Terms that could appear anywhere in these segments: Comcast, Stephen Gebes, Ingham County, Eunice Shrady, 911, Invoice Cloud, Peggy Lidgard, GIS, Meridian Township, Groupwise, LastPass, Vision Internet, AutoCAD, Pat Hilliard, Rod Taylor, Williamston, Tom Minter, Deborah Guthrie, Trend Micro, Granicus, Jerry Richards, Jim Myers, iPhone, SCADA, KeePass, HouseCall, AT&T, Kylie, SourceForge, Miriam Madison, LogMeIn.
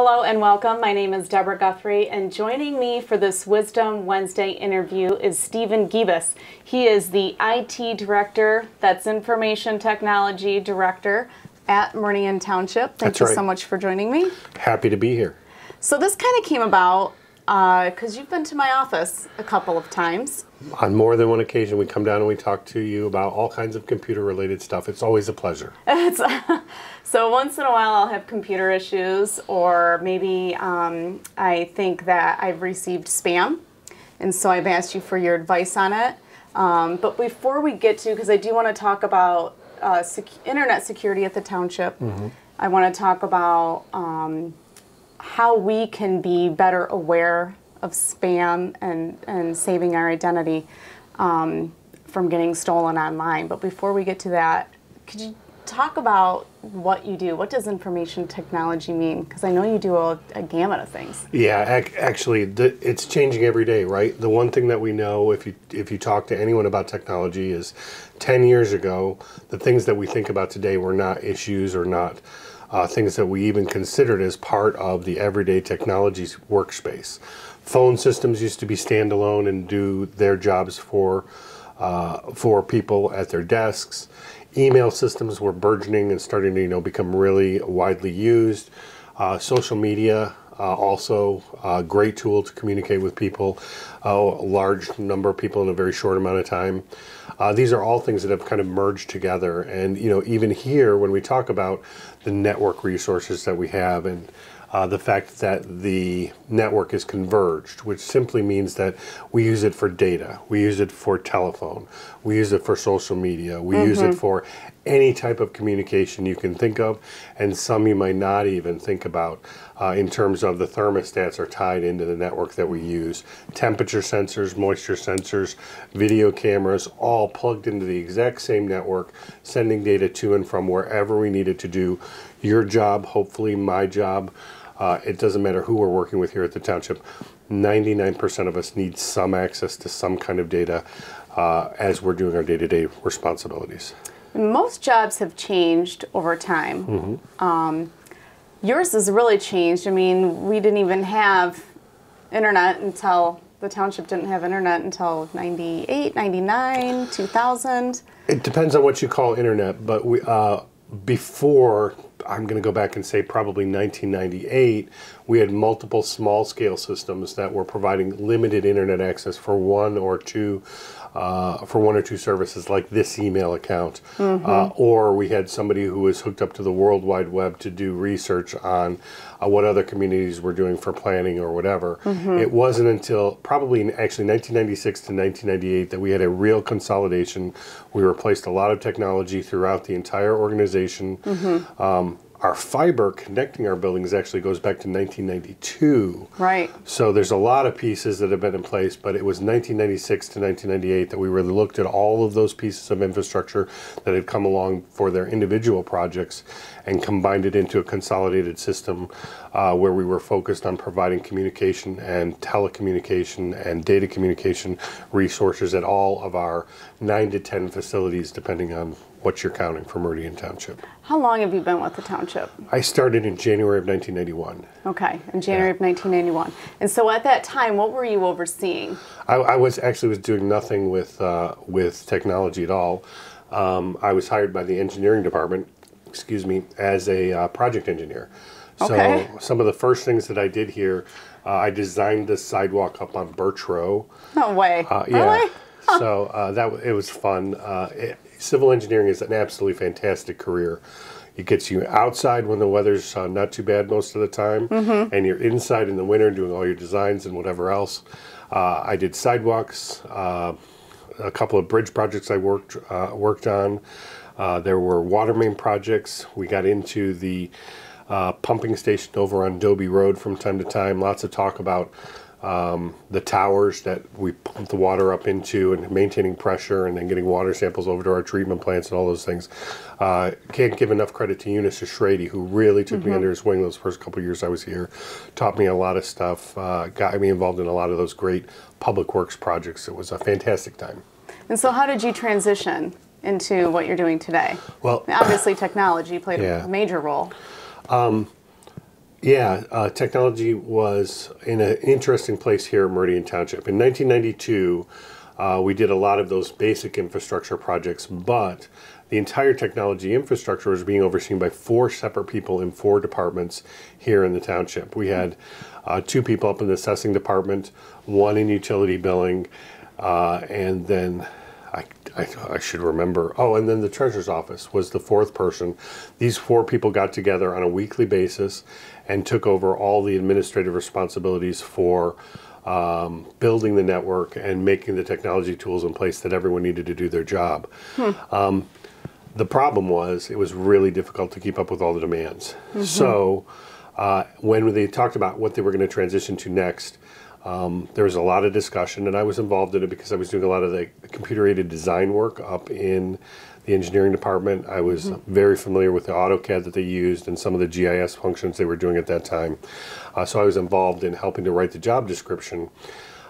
Hello and welcome. My name is Deborah Guthrie, and joining me for this Wisdom Wednesday interview is Stephen Gebes. He is the IT Director, that's Information Technology Director at Meridian Township. Thank you so much for joining me. Happy to be here. So this kind of came about because you've been to my office a couple of times. On more than one occasion, we come down and we talk to you about all kinds of computer-related stuff. It's always a pleasure. So once in a while, I'll have computer issues, or maybe I think that I've received spam, and so I've asked you for your advice on it. But before we get to, because I do want to talk about internet security at the township, I want to talk about how we can be better aware of spam and saving our identity from getting stolen online. But before we get to that, could you talk about what you do? What does information technology mean? Because I know you do a gamut of things. Yeah, actually, it's changing every day, right? The one thing that we know, if you talk to anyone about technology, is 10 years ago, the things that we think about today were not issues or not things that we even considered as part of the everyday technologies workspace. Phone systems used to be standalone and do their jobs for people at their desks. Email systems were burgeoning and starting to become really widely used. Social media, also a great tool to communicate with people, a large number of people in a very short amount of time. These are all things that have kind of merged together, and even here when we talk about the network resources that we have and the fact that the network is converged, which simply means that we use it for data, we use it for telephone, we use it for social media, we use it for any type of communication you can think of, and some you might not even think about in terms of the thermostats are tied into the network that we use. Temperature sensors, moisture sensors, video cameras, all plugged into the exact same network, sending data to and from wherever we need it to do your job, hopefully my job. It doesn't matter who we're working with here at the township. 99% of us need some access to some kind of data as we're doing our day-to-day responsibilities. Most jobs have changed over time. Yours has really changed. I mean, we didn't even have internet until, the township didn't have internet until 98, 99, 2000. It depends on what you call internet, but we, before, I'm going to go back and say probably 1998, we had multiple small-scale systems that were providing limited internet access for one or two services, like this email account, or we had somebody who was hooked up to the World Wide Web to do research on what other communities were doing for planning or whatever. It wasn't until probably actually 1996 to 1998 that we had a real consolidation. We replaced a lot of technology throughout the entire organization. Our fiber connecting our buildings actually goes back to 1992. Right. So there's a lot of pieces that have been in place, but it was 1996 to 1998 that we really looked at all of those pieces of infrastructure that had come along for their individual projects and combined it into a consolidated system where we were focused on providing communication and telecommunication and data communication resources at all of our 9 to 10 facilities, depending on what you're counting for Meridian Township. How long have you been with the township? I started in January of 1991. Okay, in January of 1991. And so at that time, what were you overseeing? I was doing nothing with technology at all. I was hired by the engineering department, excuse me, as a project engineer. So some of the first things that I did here, I designed this sidewalk up on Birch Row. No way. Really? So it was fun. Civil engineering is an absolutely fantastic career. It gets you outside when the weather's not too bad most of the time, and you're inside in the winter doing all your designs and whatever else. I did sidewalks, a couple of bridge projects I worked on. There were water main projects. We got into the pumping station over on Dobie Road from time to time. Lots of talk about the towers that we pump the water up into and maintaining pressure and then getting water samples over to our treatment plants and all those things. Can't give enough credit to Eunice Shrady, who really took me under his wing those first couple of years I was here, taught me a lot of stuff, got me involved in a lot of those great public works projects. It was a fantastic time. And so how did you transition into what you're doing today? Well, obviously technology played a major role. Yeah, technology was in an interesting place here at Meridian Township. In 1992, we did a lot of those basic infrastructure projects, but the entire technology infrastructure was being overseen by four separate people in four departments here in the township. We had two people up in the assessing department, one in utility billing, and then I should remember. Oh, and then the treasurer's office was the fourth person. These four people got together on a weekly basis and took over all the administrative responsibilities for building the network and making the technology tools in place that everyone needed to do their job. The problem was it was really difficult to keep up with all the demands. So when they talked about what they were going to transition to next, there was a lot of discussion, and I was involved in it because I was doing a lot of the computer-aided design work up in the engineering department. I was very familiar with the AutoCAD that they used and some of the GIS functions they were doing at that time. So I was involved in helping to write the job description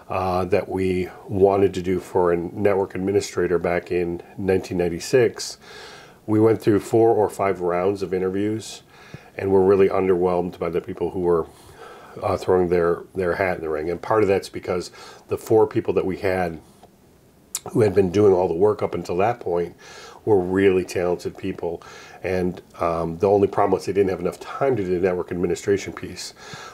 that we wanted to do for a network administrator back in 1996. We went through 4 or 5 rounds of interviews and were really underwhelmed by the people who were throwing their hat in the ring. And part of that's because the four people that we had who had been doing all the work up until that point were really talented people. And the only problem was they didn't have enough time to do the network administration piece.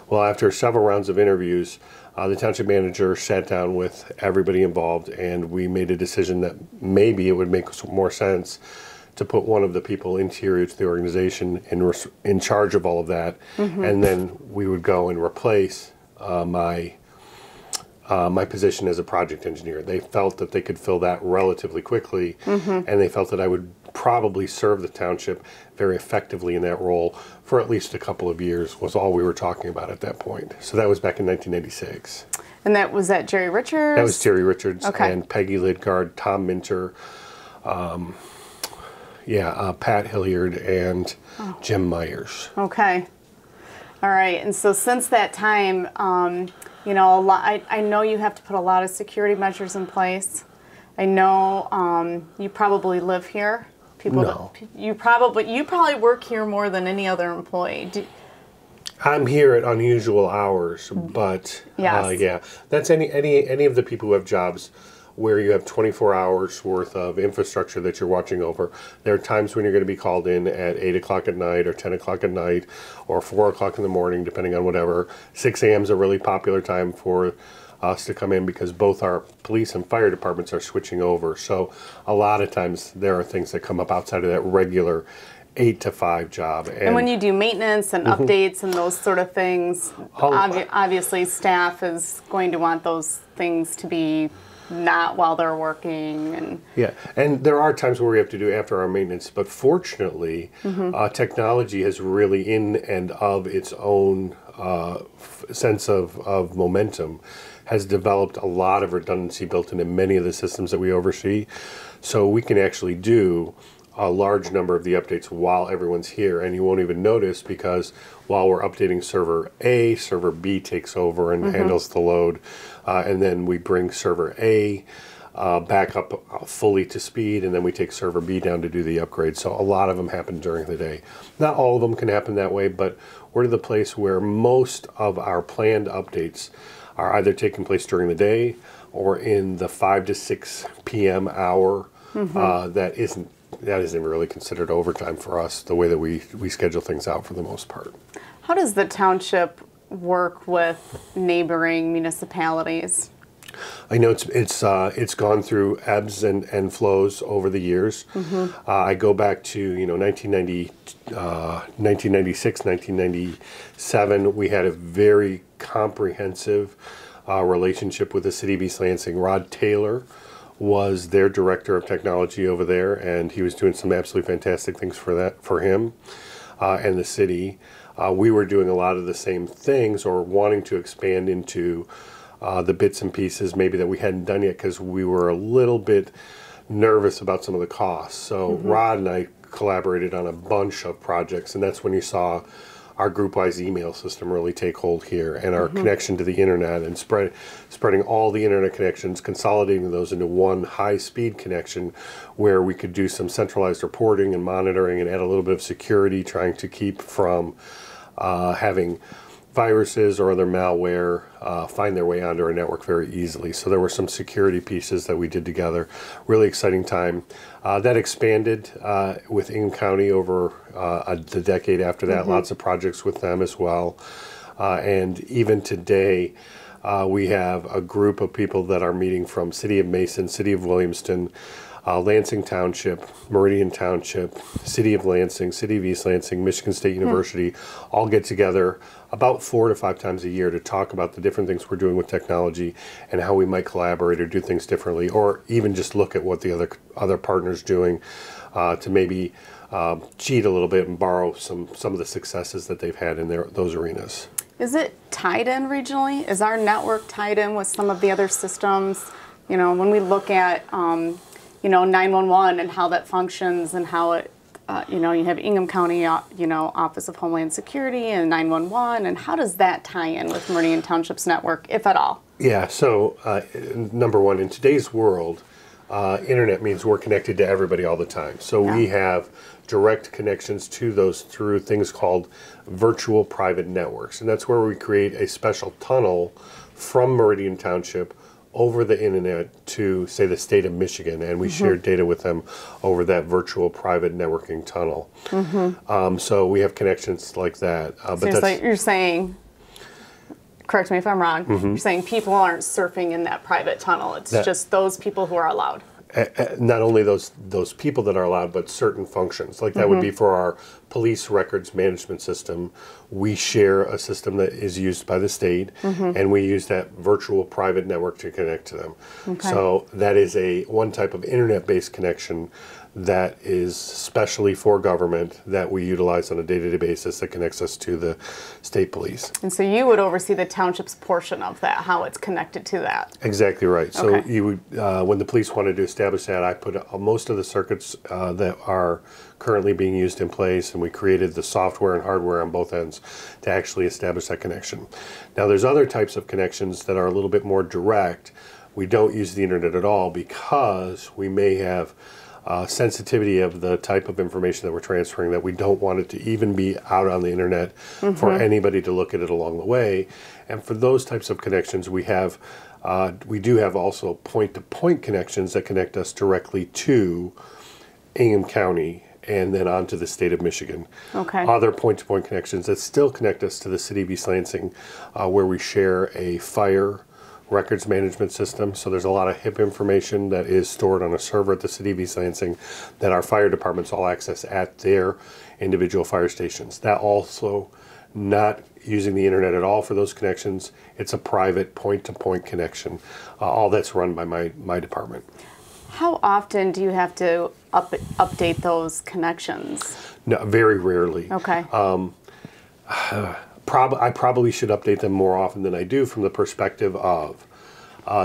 Well, after several rounds of interviews, the township manager sat down with everybody involved, and we made a decision that maybe it would make more sense to put one of the people interior to the organization in charge of all of that, and then we would go and replace my position as a project engineer. They felt that they could fill that relatively quickly, and they felt that I would probably serve the township very effectively in that role for at least a couple of years, was all we were talking about at that point. So that was back in 1996. And that was at Jerry Richards? That was Jerry Richards and Peggy Lidgard, Tom Minter, Pat Hilliard and Jim Myers. Okay. All right. And so since that time, you know, I know you have to put a lot of security measures in place. I know you probably live here. You probably work here more than any other employee. I'm here at unusual hours, but that's any of the people who have jobs where you have 24 hours worth of infrastructure that you're watching over. There are times when you're going to be called in at 8 o'clock at night or 10 o'clock at night or 4 o'clock in the morning, depending on whatever. 6 a.m. is a really popular time for us to come in because both our police and fire departments are switching over. So a lot of times there are things that come up outside of that regular 8 to 5 job. And when you do maintenance and updates and those sort of things, obviously staff is going to want those things to be not while they're working. And and there are times where we have to do after our maintenance, but fortunately technology has really in and of its own sense of momentum has developed a lot of redundancy built into many of the systems that we oversee, so we can actually do a large number of the updates while everyone's here, and you won't even notice, because while we're updating server A, server B takes over and handles the load, and then we bring server A back up fully to speed, and then we take server B down to do the upgrade. So a lot of them happen during the day. Not all of them can happen that way, but we're to the place where most of our planned updates are either taking place during the day or in the 5 to 6 p.m. hour that isn't really considered overtime for us, the way that we schedule things out for the most part. How does the township work with neighboring municipalities? I know it's gone through ebbs and flows over the years. I go back to 1996, 1997. We had a very comprehensive relationship with the city of East Lansing. Rod Taylor was their director of technology over there, and he was doing some absolutely fantastic things for him and the city. We were doing a lot of the same things, or wanting to expand into the bits and pieces maybe that we hadn't done yet, because we were a little bit nervous about some of the costs. So Rod and I collaborated on a bunch of projects, and that's when you saw our Groupwise email system really take hold here, and our connection to the internet, and spreading all the internet connections, consolidating those into one high-speed connection where we could do some centralized reporting and monitoring and add a little bit of security, trying to keep from having viruses or other malware find their way onto our network very easily. So there were some security pieces that we did together. Really exciting time. That expanded with Ingham County over the decade after that. Mm-hmm. Lots of projects with them as well. And even today, we have a group of people that are meeting from City of Mason, City of Williamston, Lansing Township, Meridian Township, City of Lansing, City of East Lansing, Michigan State University, all get together about 4 to 5 times a year to talk about the different things we're doing with technology and how we might collaborate or do things differently, or even just look at what the other partners doing to maybe cheat a little bit and borrow some of the successes that they've had in those arenas. Is it tied in regionally? Is our network tied in with some of the other systems? You know, when we look at you know, 911 and how that functions and how it, you know, you have Ingham County, you know, Office of Homeland Security and 911, and how does that tie in with Meridian Township's network, if at all? Yeah, so number one, in today's world, internet means we're connected to everybody all the time. So yeah, we have direct connections to those through things called virtual private networks. And that's where we create a special tunnel from Meridian Township over the internet to, say, the state of Michigan, and we shared data with them over that virtual private networking tunnel. So we have connections like that. So but that's, you're saying, correct me if I'm wrong, you're saying people aren't surfing in that private tunnel. It's just those people who are allowed. Not only those people that are allowed, but certain functions. Like that would be for our police records management system. We share a system that is used by the state, and we use that virtual private network to connect to them. Okay. So that is one type of internet-based connection that is specially for government that we utilize on a day-to-day basis that connects us to the state police. And so you would oversee the township's portion of that, how it's connected to that. Exactly right. So okay, you would, when the police wanted to establish that, I put most of the circuits that are currently being used in place, and we created the software and hardware on both ends to actually establish that connection. Now there's other types of connections that are a little bit more direct. We don't use the internet at all because we may have sensitivity of the type of information that we're transferring that we don't want it to even be out on the internet for anybody to look at it along the way. And for those types of connections, we have, we do have also point-to-point connections that connect us directly to Ingham County and then on to the state of Michigan. Okay. Other point-to-point connections that still connect us to the city of East Lansing, where we share a fire records management system. So there's a lot of HIP information that is stored on a server at the city of East Lansing that our fire departments all access at their individual fire stations. That also, not using the internet at all for those connections, it's a private point-to-point connection. All that's run by my department. How often do you have to update those connections? No, very rarely. Okay. I probably should update them more often than I do, from the perspective of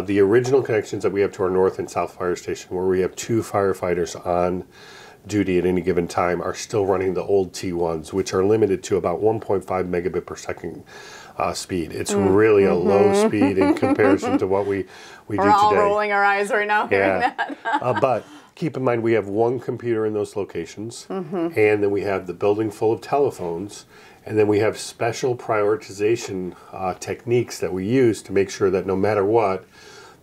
the original connections that we have to our north and south fire station, where we have 2 firefighters on duty at any given time, are still running the old T1s, which are limited to about 1.5 megabit per second speed. It's really a low speed in comparison to what we do today. We're all rolling our eyes right now hearing that. But keep in mind, we have one computer in those locations, and then we have the building full of telephones, and then we have special prioritization techniques that we use to make sure that no matter what,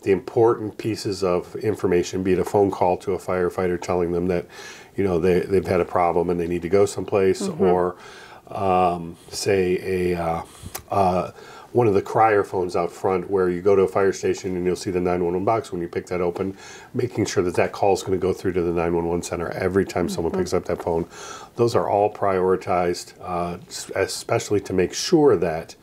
the important pieces of information, be it a phone call to a firefighter telling them that, you know, they've had a problem and they need to go someplace, or say one of the crier phones out front, where you go to a fire station and you'll see the 911 box. When you pick that open, making sure that that call is going to go through to the 911 center every time someone picks up that phone. Those are all prioritized, especially to make sure that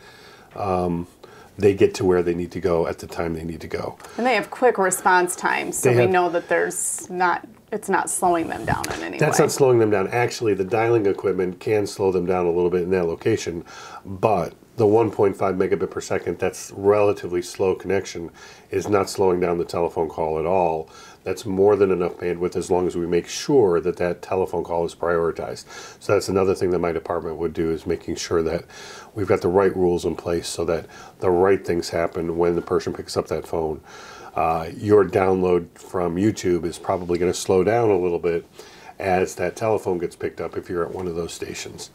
they get to where they need to go at the time they need to go. And they have quick response times, so we know that there's not, it's not slowing them down in any way. That's not slowing them down. Actually, the dialing equipment can slow them down a little bit in that location, but the 1.5 megabit per second, that's relatively slow connection, is not slowing down the telephone call at all. That's more than enough bandwidth, as long as we make sure that that telephone call is prioritized. So that's another thing that my department would do, is making sure that we've got the right rules in place so that the right things happen when the person picks up that phone. Your download from YouTube is probably going to slow down a little bit as that telephone gets picked up if you're at one of those stations.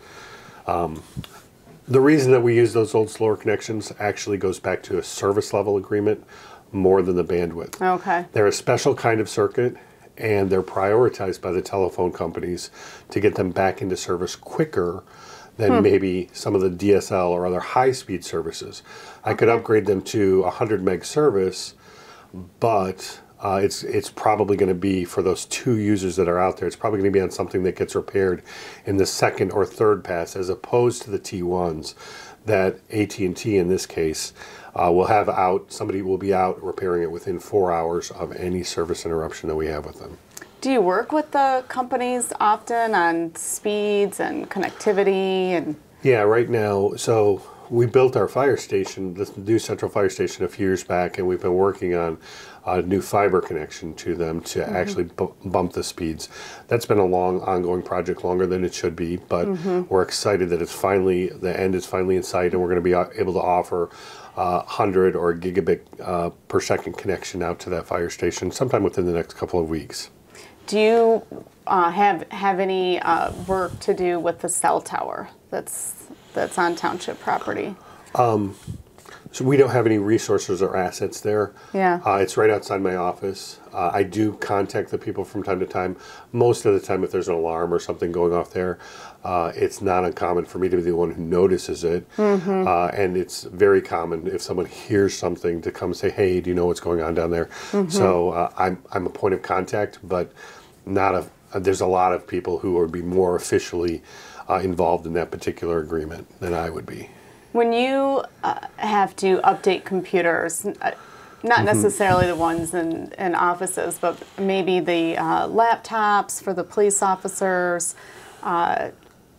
The reason that we use those old slower connections actually goes back to a service level agreement more than the bandwidth. Okay. They're a special kind of circuit, and they're prioritized by the telephone companies to get them back into service quicker than maybe some of the DSL or other high-speed services. I could upgrade them to a 100 meg service, but it's probably going to be, for those two users that are out there, it's probably going to be on something that gets repaired in the second or third pass, as opposed to the T1s that AT&T in this case will have out. Somebody will be out repairing it within 4 hours of any service interruption that we have with them. Do you work with the companies often on speeds and connectivity? And yeah, right now, so we built our fire station, this new central fire station, a few years back, and we've been working on a new fiber connection to them to actually bump the speeds. That's been a long, ongoing project, longer than it should be, but we're excited that it's finally, the end is finally in sight, and we're going to be able to offer 100 or a gigabit per second connection out to that fire station sometime within the next couple of weeks. Do you have any work to do with the cell tower that's on township property? So we don't have any resources or assets there. Yeah. It's right outside my office. I do contact the people from time to time. Most of the time, if there's an alarm or something going off there, it's not uncommon for me to be the one who notices it. And it's very common if someone hears something to come say, hey, do you know what's going on down there? So I'm a point of contact, but not a, there's a lot of people who would be more officially involved in that particular agreement than I would be. When you have to update computers, not necessarily the ones in offices, but maybe the laptops for the police officers,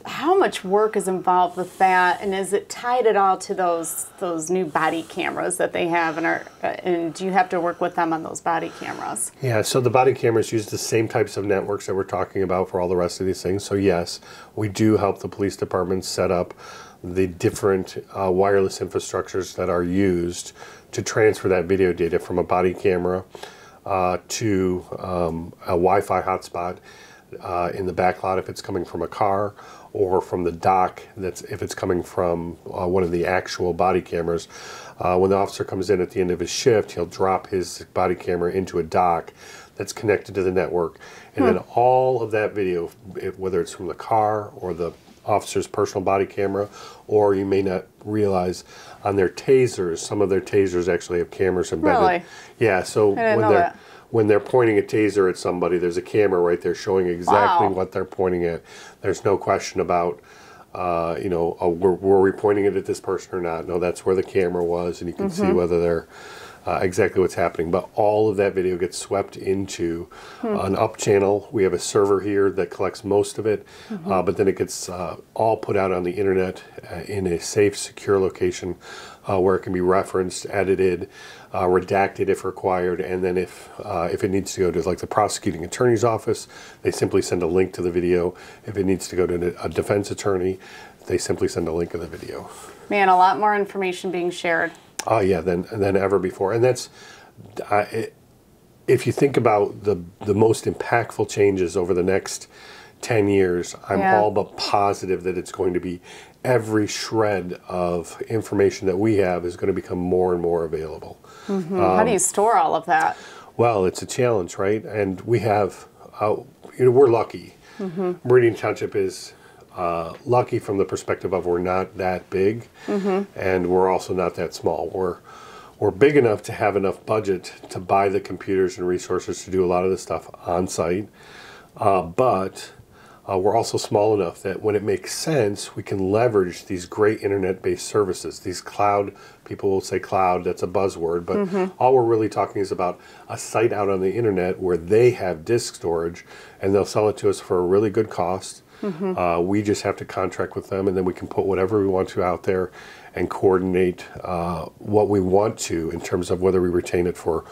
how much work is involved with that, and is it tied at all to those new body cameras that they have, and do you have to work with them on those body cameras? Yeah, so the body cameras use the same types of networks that we're talking about for all the rest of these things, so yes, we do help the police departments set up the different wireless infrastructures that are used to transfer that video data from a body camera to a Wi-Fi hotspot in the back lot if it's coming from a car, or from the dock if it's coming from one of the actual body cameras. When the officer comes in at the end of his shift, he'll drop his body camera into a dock that's connected to the network. And then all of that video, whether it's from the car or the officer's personal body camera, or you may not realize on their tasers, some of their tasers actually have cameras embedded. Really? Yeah, so when they're pointing a taser at somebody, there's a camera right there showing exactly what they're pointing at. There's no question about you know, were we pointing it at this person or not? No, that's where the camera was, and you can see whether they're exactly what's happening. But all of that video gets swept into an up channel. We have a server here that collects most of it, but then it gets all put out on the internet in a safe, secure location where it can be referenced, edited, redacted if required, and then if it needs to go to like the prosecuting attorney's office, they simply send a link to the video. If it needs to go to a defense attorney, they simply send a link to the video. Man, a lot more information being shared. Oh yeah, than ever before, and that's if you think about the most impactful changes over the next 10 years, I'm all but positive that it's going to be every shred of information that we have is going to become more and more available. How do you store all of that? Well, it's a challenge, right? And we have, you know, we're lucky. Meridian Township is lucky from the perspective of we're not that big, and we're also not that small. We're big enough to have enough budget to buy the computers and resources to do a lot of this stuff on site, but we're also small enough that when it makes sense, we can leverage these great internet-based services, these cloud. People will say cloud, that's a buzzword, but all we're really talking is about a site out on the internet where they have disk storage, and they'll sell it to us for a really good cost. We just have to contract with them, and then we can put whatever we want to out there and coordinate what we want to in terms of whether we retain it for,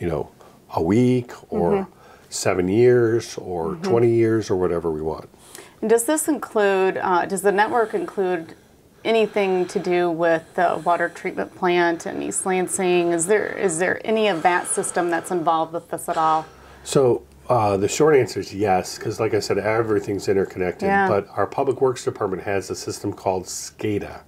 you know, a week or 7 years or 20 years or whatever we want. And does this include, does the network include anything to do with the water treatment plant in East Lansing? Is there any of that system that's involved with this at all? So The short answer is yes, because like I said, everything's interconnected. Yeah. But our Public Works Department has a system called SCADA.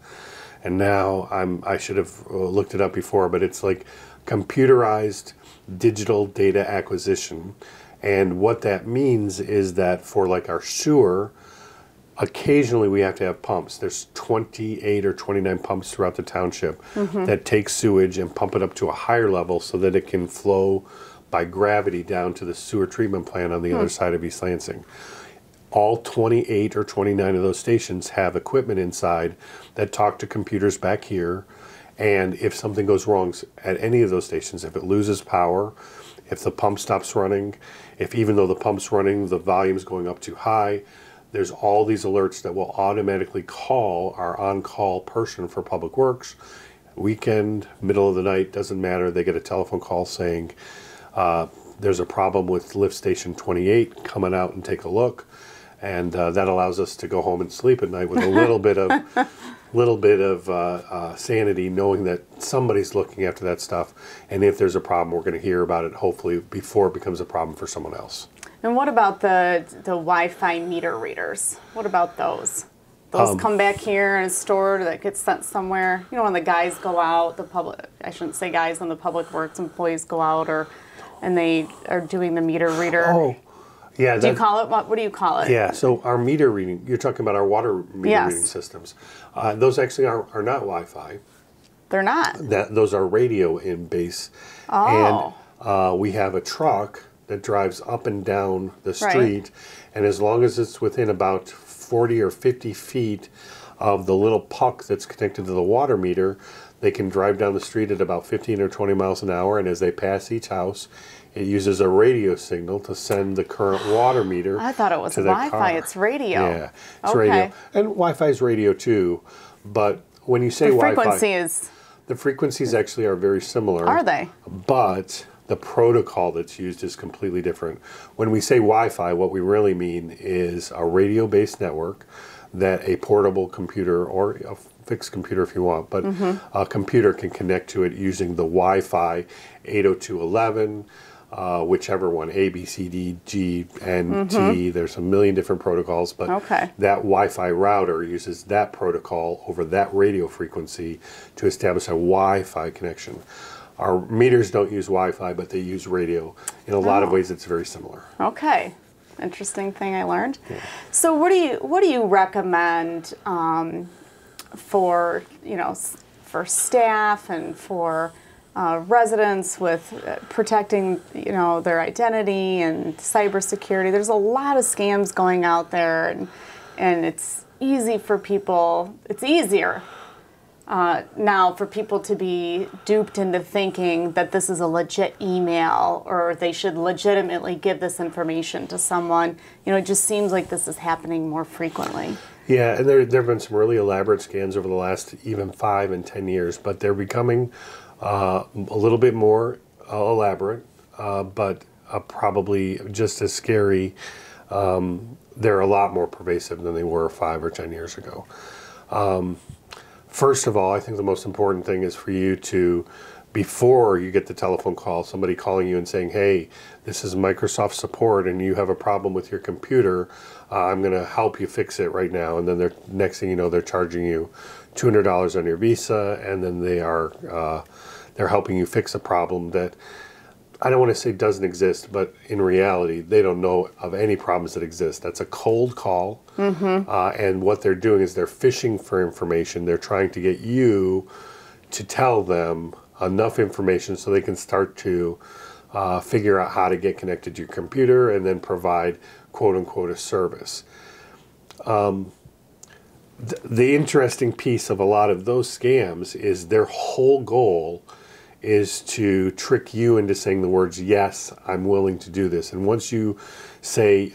And now I should have looked it up before, but it's like computerized digital data acquisition. And what that means is that for like our sewer, occasionally we have to have pumps. There's 28 or 29 pumps throughout the township that take sewage and pump it up to a higher level so that it can flow by gravity down to the sewer treatment plant on the other side of East Lansing. All 28 or 29 of those stations have equipment inside that talk to computers back here. And if something goes wrong at any of those stations, if it loses power, if the pump stops running, if even though the pump's running, the volume's going up too high, there's all these alerts that will automatically call our on-call person for Public Works. Weekend, middle of the night, doesn't matter. They get a telephone call saying, there's a problem with lift station 28, come on out and take a look. And that allows us to go home and sleep at night with a little bit of sanity, knowing that somebody's looking after that stuff. And if there's a problem, we're going to hear about it, hopefully, before it becomes a problem for someone else. And what about the Wi-Fi meter readers? What about those? Those come back here and stored, that gets sent somewhere. You know, when the guys go out, the public, I shouldn't say guys, when the Public Works employees go out and they are doing the meter reader. Oh. Yeah, do you call it? What do you call it? Yeah, so our meter reading, you're talking about our water meter reading systems. Those actually are not Wi-Fi. They're not? Those are radio in base. Oh. And we have a truck that drives up and down the street. Right. And as long as it's within about 40 or 50 feet of the little puck that's connected to the water meter, they can drive down the street at about 15 or 20 miles an hour. And as they pass each house, it uses a radio signal to send the current water meter. I thought it was Wi-Fi. It's radio. Yeah, it's radio. And Wi-Fi is radio too. But when you say Wi-Fi, the frequencies actually are very similar. Are they? But the protocol that's used is completely different. When we say Wi-Fi, what we really mean is a radio-based network that a portable computer or a fixed computer if you want, but a computer can connect to it using the Wi-Fi 802.11. Whichever one, A, B, C, D, G, N, T, there's a million different protocols, but that Wi-Fi router uses that protocol over that radio frequency to establish a Wi-Fi connection. Our meters don't use Wi-Fi, but they use radio. In a lot of ways, it's very similar. Okay, interesting thing I learned. Yeah. So what do you recommend for, you know, for staff and for residents with protecting, you know, their identity and cybersecurity? There's a lot of scams going out there, and it's easy for people. It's easier now for people to be duped into thinking that this is a legit email or they should legitimately give this information to someone. You know, it just seems like this is happening more frequently. Yeah, and there have been some really elaborate scams over the last even 5 and 10 years, but they're becoming a little bit more elaborate, but probably just as scary. They're a lot more pervasive than they were 5 or 10 years ago. First of all, I think the most important thing is for you to, before you get the telephone call, somebody calling you and saying, hey, this is Microsoft support and you have a problem with your computer, I'm going to help you fix it right now. And then next thing you know, they're charging you $200 on your Visa, and then they are they're helping you fix a problem that I don't want to say doesn't exist, but in reality, they don't know of any problems that exist. That's a cold call, and what they're doing is they're phishing for information. They're trying to get you to tell them enough information so they can start to figure out how to get connected to your computer and then provide, quote unquote, a service. The interesting piece of a lot of those scams is their whole goal is to trick you into saying the words, yes, I'm willing to do this. And once you say,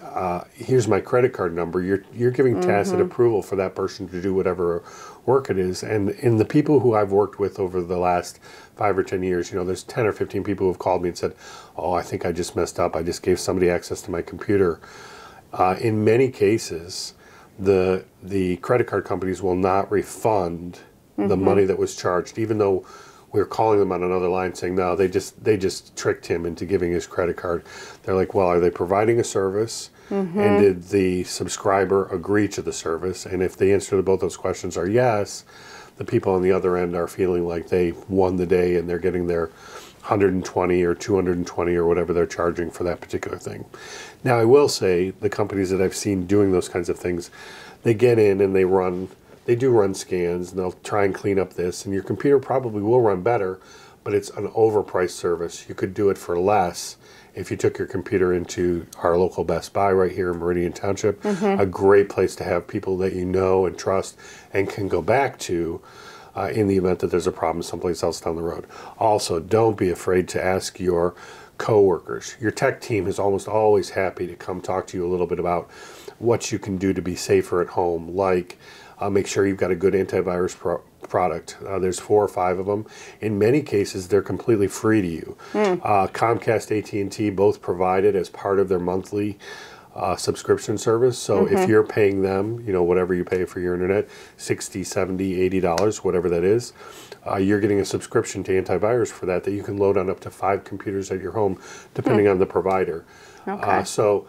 here's my credit card number, you're giving tacit approval for that person to do whatever work it is. And in the people who I've worked with over the last 5 or 10 years, you know, there's 10 or 15 people who have called me and said, oh, I think I just messed up. I just gave somebody access to my computer. In many cases, the credit card companies will not refund the money that was charged, even though we were calling them on another line saying, no, they just tricked him into giving his credit card. They're like, well, are they providing a service? Mm-hmm. And did the subscriber agree to the service? And if the answer to both those questions are yes, the people on the other end are feeling like they won the day and they're getting their 120 or 220 or whatever they're charging for that particular thing. Now, I will say the companies that I've seen doing those kinds of things, they get in and they do run scans and they'll try and clean up this, and your computer probably will run better, but it's an overpriced service. You could do it for less if you took your computer into our local Best Buy right here in Meridian Township. Mm-hmm. A great place to have people that you know and trust and can go back to in the event that there's a problem someplace else down the road. Also, don't be afraid to ask your coworkers. Your tech team is almost always happy to come talk to you a little bit about what you can do to be safer at home, like make sure you've got a good antivirus product. There's 4 or 5 of them. In many cases, they're completely free to you. Mm. Comcast, AT&T both provide it as part of their monthly subscription service. So mm-hmm. if you're paying them, you know, whatever you pay for your internet, $60, $70, $80, whatever that is, you're getting a subscription to antivirus for that you can load on up to 5 computers at your home, depending on the provider. Okay. So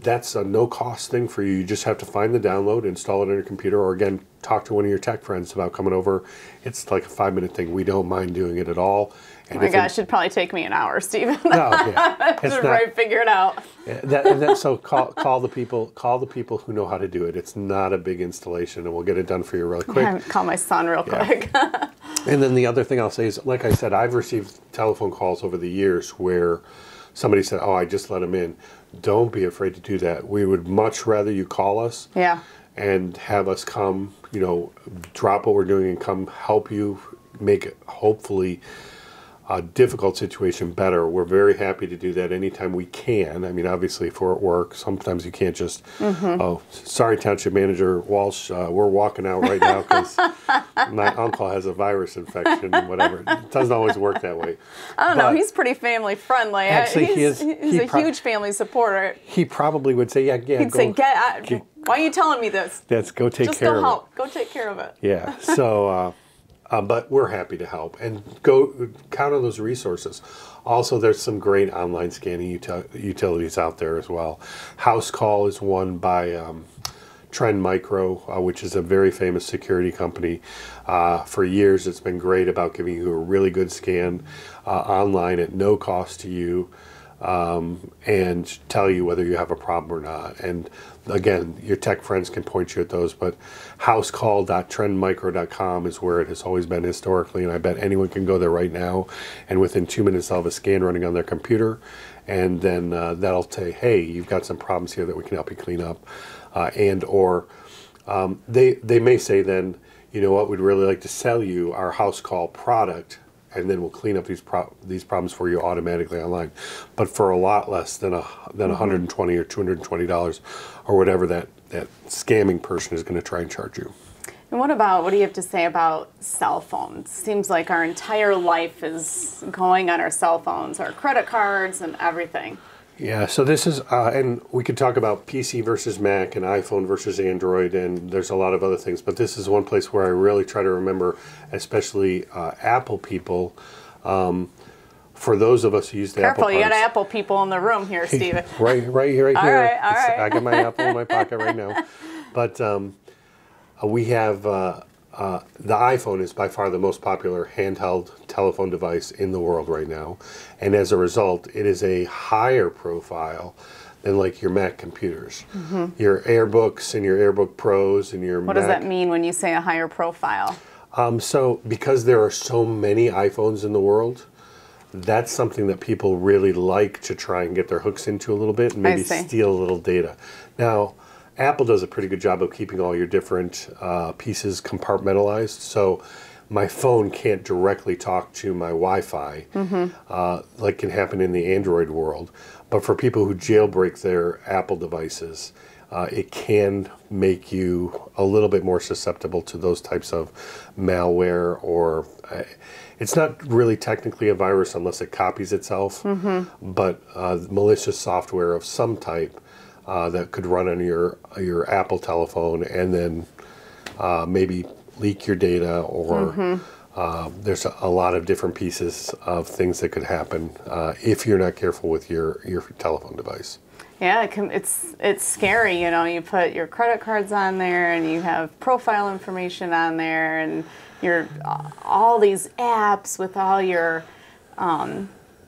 that's a no-cost thing for you. You just have to find the download, install it on your computer, or again, talk to one of your tech friends about coming over. It's like a 5-minute thing. We don't mind doing it at all. And oh my gosh, it'd probably take me an hour, Stephen. No, yeah. It's not, figure it out. So call the people who know how to do it. It's not a big installation, and we'll get it done for you really quick. Yeah, call my son real quick. And then the other thing I'll say is, like I said, I've received telephone calls over the years where somebody said, oh, I just let them in. Don't be afraid to do that. We would much rather you call us. Yeah. And have us come, you know, drop what we're doing and come help you make it, hopefully, a difficult situation better. We're very happy to do that anytime we can. I mean, obviously, if we're at work, sometimes you can't just, mm-hmm. oh, sorry, Township Manager Walsh, we're walking out right now because my uncle has a virus infection and whatever. It doesn't always work that way. I don't know. He's pretty family friendly. Actually, he's a huge family supporter. He probably would say, yeah. He'd say, get out. Why are you telling me this? That's go take just care go of help. It. Go take care of it. Yeah. So, but we're happy to help, and go count on those resources. Also, there's some great online scanning utilities out there as well. House Call is one by Trend Micro, which is a very famous security company. For years, it's been great about giving you a really good scan online at no cost to you, and tell you whether you have a problem or not. And again, your tech friends can point you at those, but housecall.trendmicro.com is where it has always been historically, and I bet anyone can go there right now, and within 2 minutes they'll have a scan running on their computer, and then that'll say, hey, you've got some problems here that we can help you clean up, and they may say then, you know what, we'd really like to sell you our House Call product, and then we'll clean up these problems for you automatically online, but for a lot less than $120 or $220 or whatever that scamming person is going to try and charge you. And what do you have to say about cell phones? Seems like our entire life is going on our cell phones, our credit cards and everything. Yeah, so this is, and we could talk about PC versus Mac and iPhone versus Android, and there's a lot of other things, but this is one place where I really try to remember, especially Apple people, for those of us who use the Apple products. Careful, you got Apple people in the room here, Stephen. right here. All right. I got my Apple in my pocket right now. But we have, the iPhone is by far the most popular handheld telephone device in the world right now, and as a result, it is a higher profile than like your Mac computers, mm-hmm. your AirBooks and your AirBook Pros and your Mac. What does that mean when you say a higher profile? So because there are so many iPhones in the world, that's something that people really like to try and get their hooks into a little bit and maybe steal a little data. Now, Apple does a pretty good job of keeping all your different pieces compartmentalized. So my phone can't directly talk to my Wi-Fi, mm-hmm. Like can happen in the Android world. But for people who jailbreak their Apple devices, it can make you a little bit more susceptible to those types of malware, or it's not really technically a virus unless it copies itself, mm-hmm. but malicious software of some type that could run on your Apple telephone and then maybe leak your data or mm-hmm. There's a lot of different pieces of things that could happen if you're not careful with your telephone device. Yeah, it's scary, you know, you put your credit cards on there and you have profile information on there and your all these apps with all your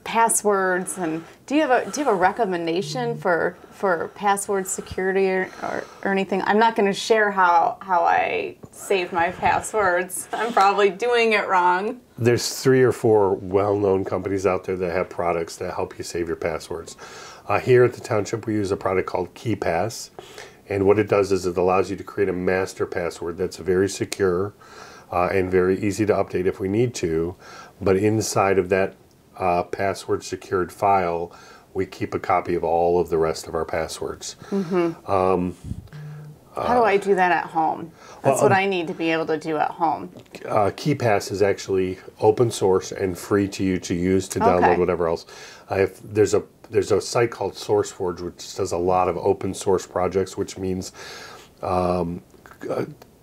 passwords. And do you have a recommendation for password security or anything? I'm not going to share how I save my passwords. I'm probably doing it wrong. There's 3 or 4 well-known companies out there that have products that help you save your passwords. Here at the township, we use a product called KeePass, and what it does is it allows you to create a master password that's very secure and very easy to update if we need to. But inside of that password secured file, we keep a copy of all of the rest of our passwords. Mm-hmm. How do I do that at home? That's what I need to be able to do at home. KeePass is actually open source and free to you to use to download whatever else. There's a site called SourceForge, which does a lot of open source projects, which means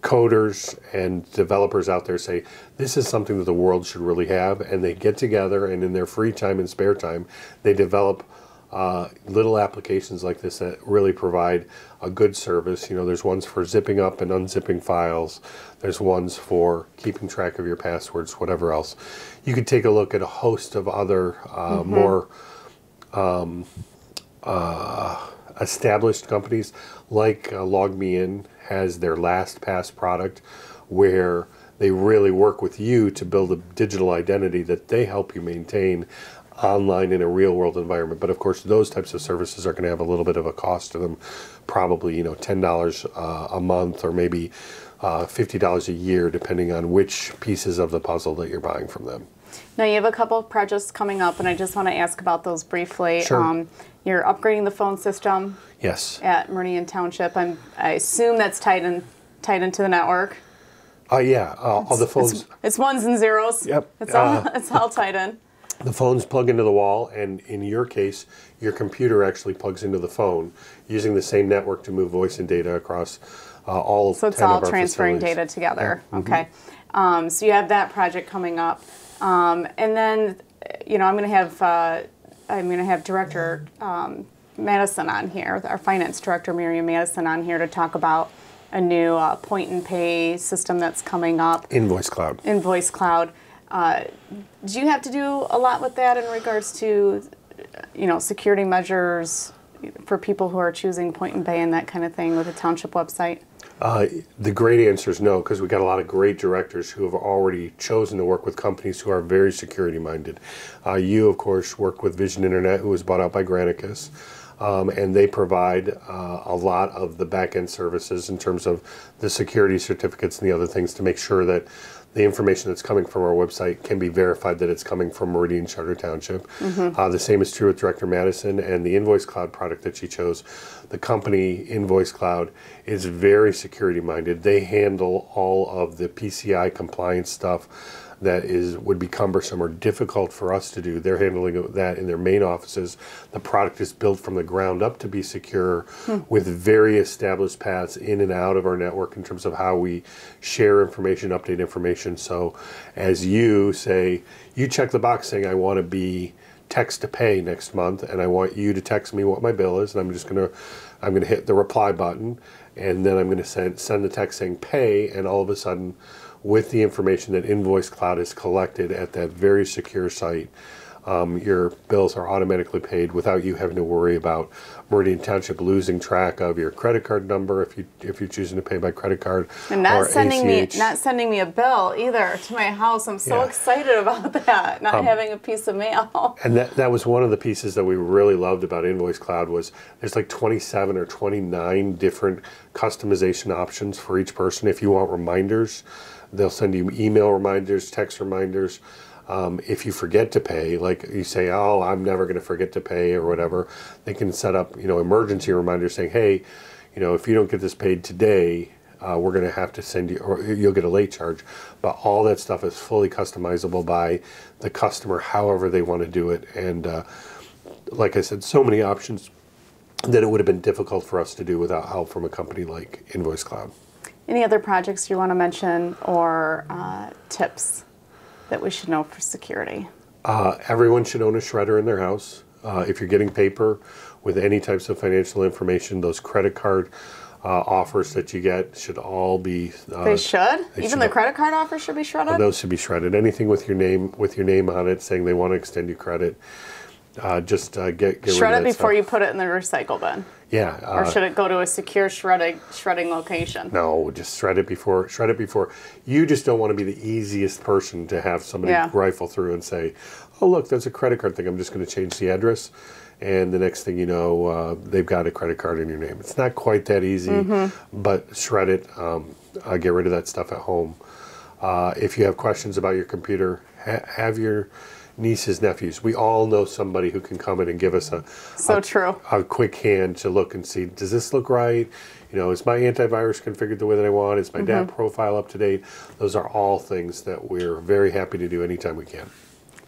coders and developers out there say, this is something that the world should really have, and they get together and in their free time and spare time, they develop little applications like this that really provide a good service. You know, there's ones for zipping up and unzipping files. There's ones for keeping track of your passwords, whatever else. You could take a look at a host of other more established companies like LogMeIn has their LastPass product, where they really work with you to build a digital identity that they help you maintain online in a real world environment. But of course, those types of services are going to have a little bit of a cost to them, probably, you know, $10 a month or maybe $50 a year, depending on which pieces of the puzzle that you're buying from them. Now, you have a couple of projects coming up, and I just want to ask about those briefly. Sure. You're upgrading the phone system. Yes. At Meridian Township. I assume that's tied into the network. Yeah. All the phones. It's ones and zeros. Yep. It's all tied in. The phones plug into the wall, and in your case, your computer actually plugs into the phone, using the same network to move voice and data across all 10 of our facilities. So it's all transferring data together. Yeah. Mm-hmm. Okay. So you have that project coming up. And then, you know, I'm going to have Director Madison on here, our Finance Director Miriam Madison on here to talk about a new point and pay system that's coming up. Invoice Cloud. Invoice Cloud. Do you have to do a lot with that in regards to, you know, security measures for people who are choosing point and pay and that kind of thing with the township website? The great answer is no, because we've got a lot of great directors who have already chosen to work with companies who are very security minded. You, of course, work with Vision Internet, who was bought out by Granicus, and they provide a lot of the back-end services in terms of the security certificates and the other things to make sure that the information that's coming from our website can be verified that it's coming from Meridian Charter Township. Mm-hmm. The same is true with Director Madison and the Invoice Cloud product that she chose. The company Invoice Cloud is very security minded. They handle all of the PCI compliance stuff that would be cumbersome or difficult for us to do. They're handling that in their main offices. The product is built from the ground up to be secure with very established paths in and out of our network in terms of how we share information, update information. So as you say, you check the box saying I want to be text to pay next month and I want you to text me what my bill is, and I'm going to hit the reply button, and then I'm going to send the text saying pay, and all of a sudden, with the information that Invoice Cloud is collected at that very secure site, your bills are automatically paid without you having to worry about Meridian Township losing track of your credit card number if you're choosing to pay by credit card. And not sending me a bill either to my house. I'm so excited about that, not having a piece of mail. And that was one of the pieces that we really loved about Invoice Cloud was there's like 27 or 29 different customization options for each person. If you want reminders, they'll send you email reminders, text reminders. If you forget to pay, like you say, oh, I'm never going to forget to pay or whatever, they can set up, you know, emergency reminders saying, hey, you know, if you don't get this paid today, we're going to have to send you, or you'll get a late charge. But all that stuff is fully customizable by the customer, however they want to do it. And like I said, so many options that it would have been difficult for us to do without help from a company like Invoice Cloud. Any other projects you want to mention or tips? that we should know for security? Everyone should own a shredder in their house. If you're getting paper with any types of financial information, those credit card offers that you get should all be. They should? Even the credit card offers should be shredded? Those should be shredded. Anything with your name on it saying they want to extend you credit. Just get shred rid of it before stuff. You put it in the recycle bin. Yeah. Or should it go to a secure shredding location? No, just shred it before. You just don't want to be the easiest person to have somebody rifle through and say, oh, look, there's a credit card thing. I'm just going to change the address. And the next thing you know, they've got a credit card in your name. It's not quite that easy, but shred it. Get rid of that stuff at home. If you have questions about your computer, have your nieces, nephews. We all know somebody who can come in and give us a quick hand to look and see, does this look right? You know, is my antivirus configured the way that I want? Is my data profile up to date? Those are all things that we're very happy to do anytime we can.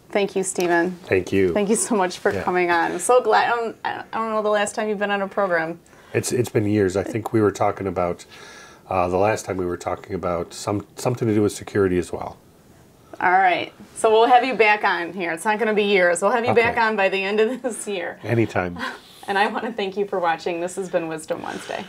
Thank you, Stephen. Thank you. Thank you so much for coming on. I'm so glad. I don't know the last time you've been on a program. It's been years. I think we were talking about, the last time we were talking about something to do with security as well. All right. So we'll have you back on here. It's not going to be years. We'll have you back on by the end of this year. Anytime. And I want to thank you for watching. This has been Wisdom Wednesday.